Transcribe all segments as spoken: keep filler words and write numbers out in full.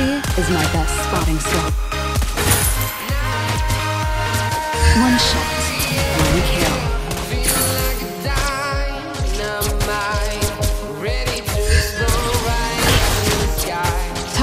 Fear is my best spotting skill. One shot, one kill.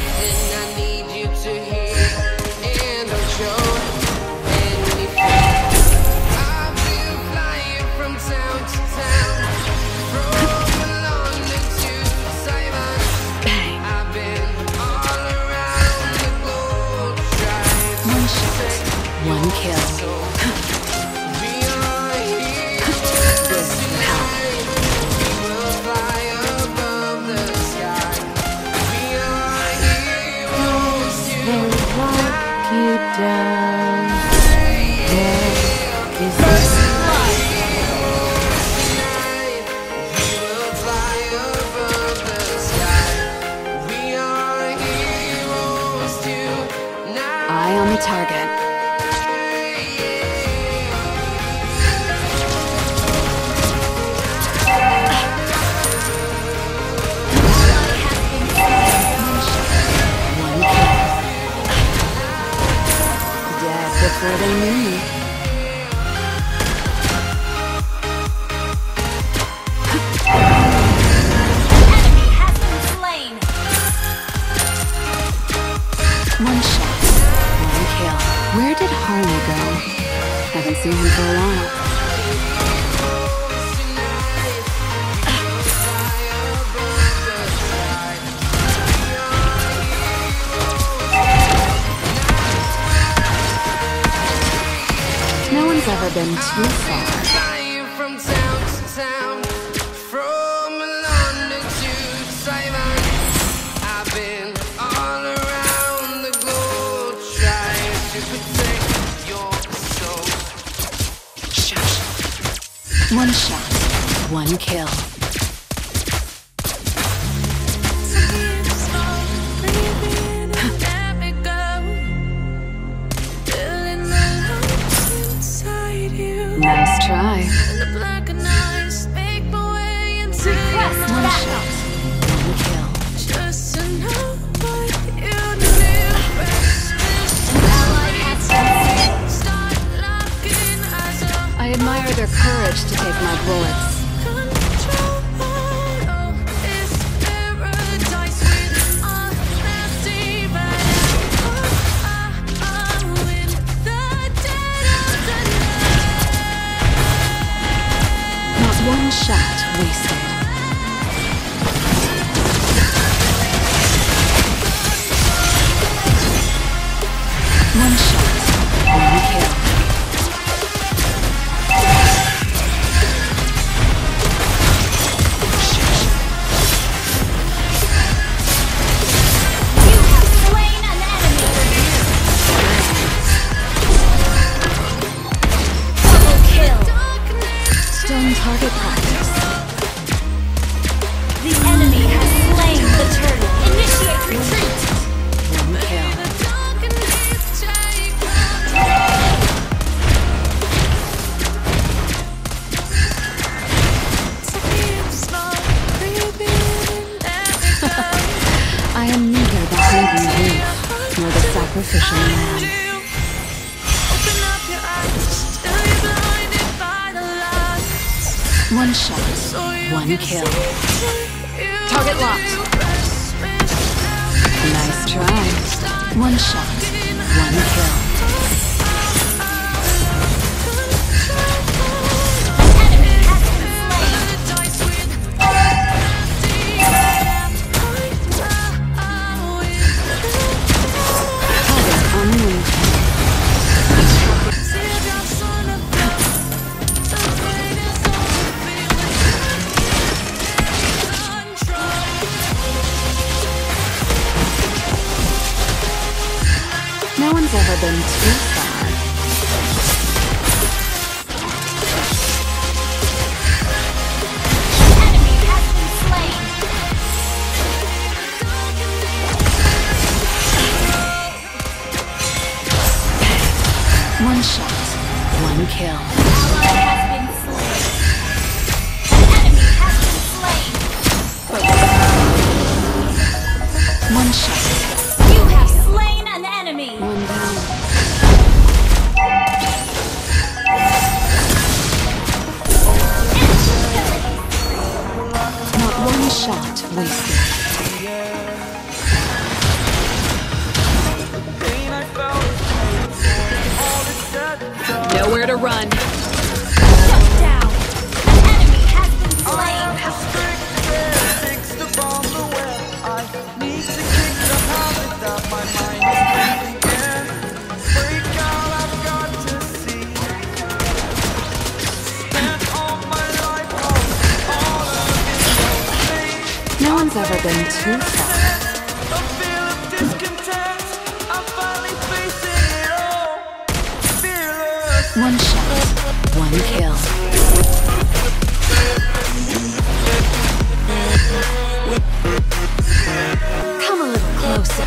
the move. One kill. Eye on the target. Before they move. Enemy has been slain. One shot, one kill. Where did Harley go? Haven't seen him for a while. Never been too far. Flying from town to town, from London to Taiwan. I've been all around the globe trying to protect your soul. Shot. One shot, one kill. Nice try. Request backup. One kill. Just enough for you to live. I admire their courage to take my bullets. One shot wasted. One shot, one kill. You have slain an enemy. Double kill. Don't target practice. The enemy has slain the turtle. Initiate retreat. One kill. I am neither the hungry wolf nor the sacrificial lamb. One shot, one kill. Target locked. Nice try. One shot, one kill. Target on the move. No one's ever been too far. The enemy has been slain. One shot, one kill. Ally has been slain. The enemy has been slain. Nowhere to run. No one's ever been too far. A feel of discontent. I'm finally facing it all. Fearless. One shot, one kill. Come a little closer.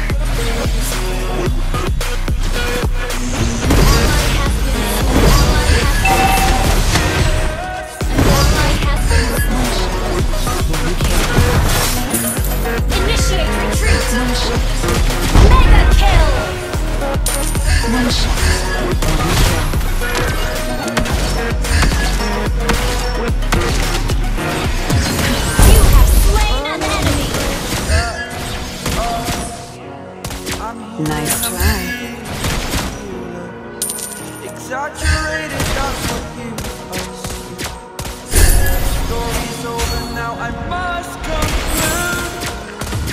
Nice try. Exaggerated, that's what you assume. Story's over now, I must conclude.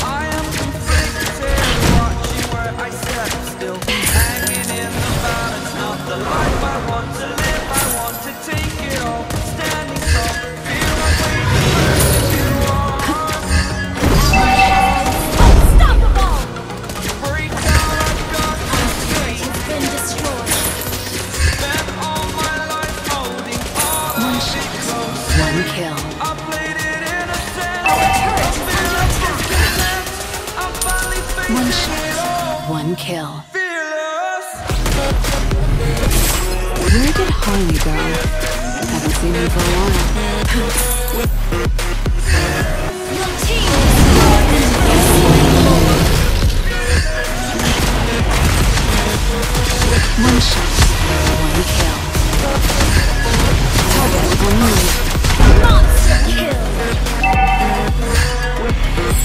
I am conflicted, watching where I step still. Hanging in the balance, not the life I want to live. I want to take it all, standing tall. Feel my way to first, you are. One kill. I played it in a sense. Our turret is under attack. I'm finally facing it all. One kill. Fearless. Where did Harley go? I haven't seen her for a while. Your team is more than one shot. One kill. Target removed. Monster kill! One shot,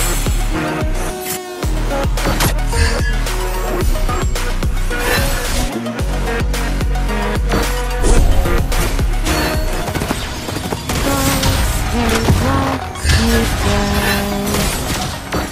one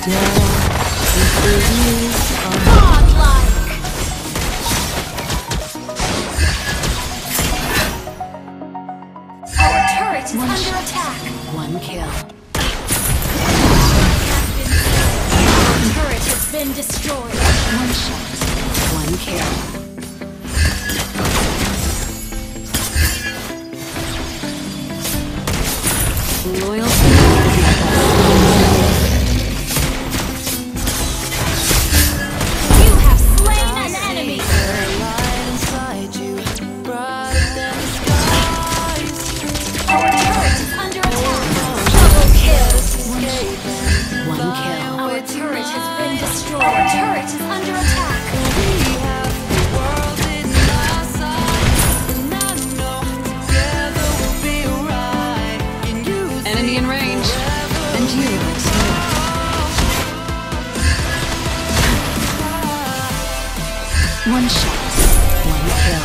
kill.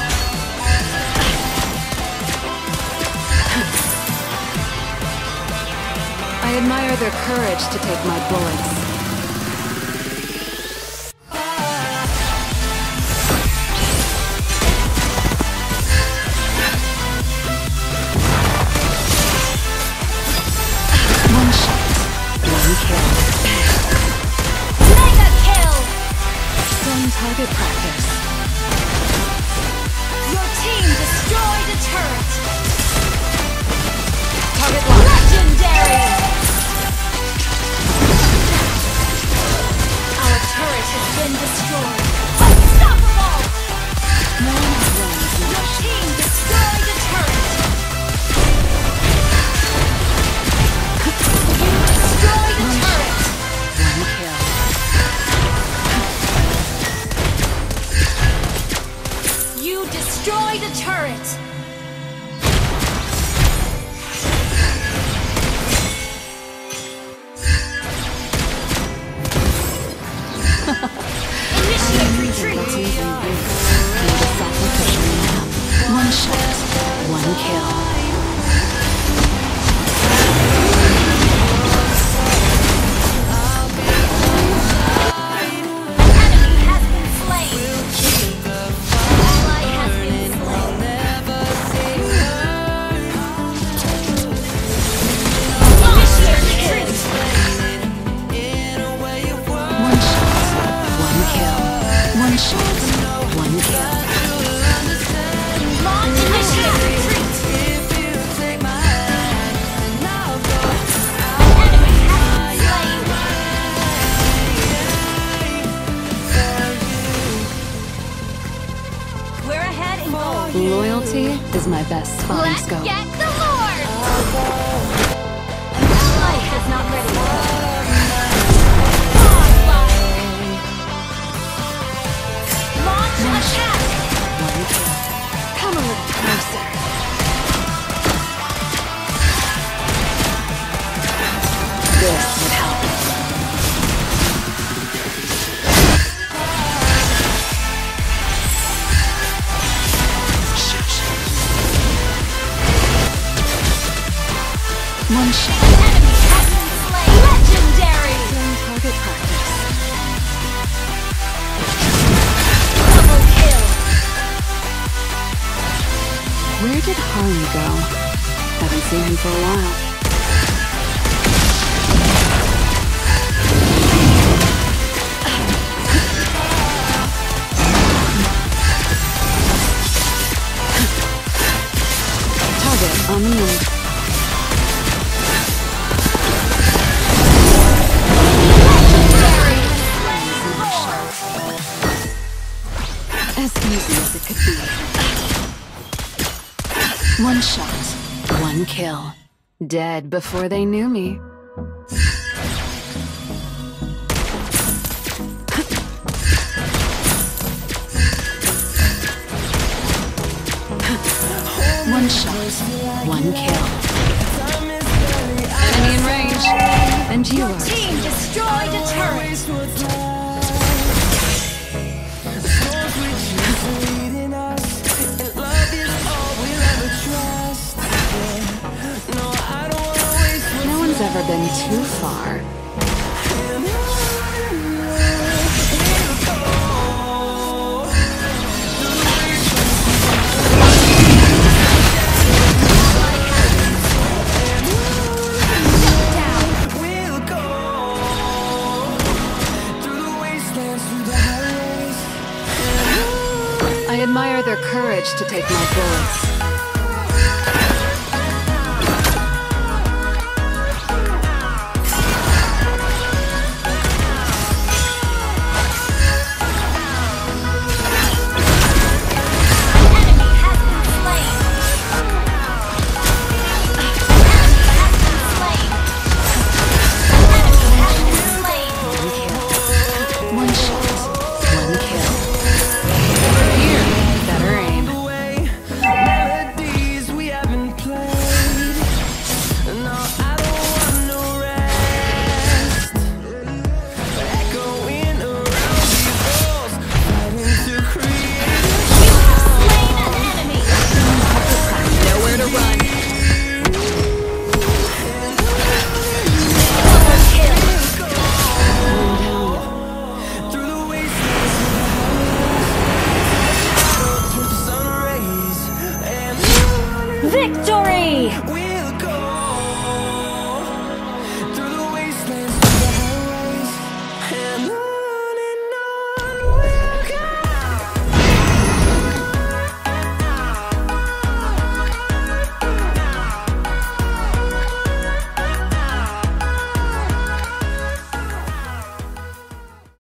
I admire their courage to take my bullets. One shot, one kill. Mega kill! Stun target practice. Destroy the turret! Target locked. Legendary! Our turret has been destroyed. Unstoppable! No one's running. Your team destroyed the turret! You destroy the one turret! One kill. You destroy the turret! Loyalty is my best spot in scope. Let's get the Lord! My life is not ready. Launch attack! Come a little closer. This would help. One shot. An enemy has been slain. Legendary! Doing target practice. Double kill. Where did Harley go? Haven't seen him for a while. Target on the move. As it could be. One shot, one kill. Dead before they knew me. One shot, one kill. Enemy in range, and you are. Team destroyed a turret. Ever been too far. I admire their courage to take my bullets.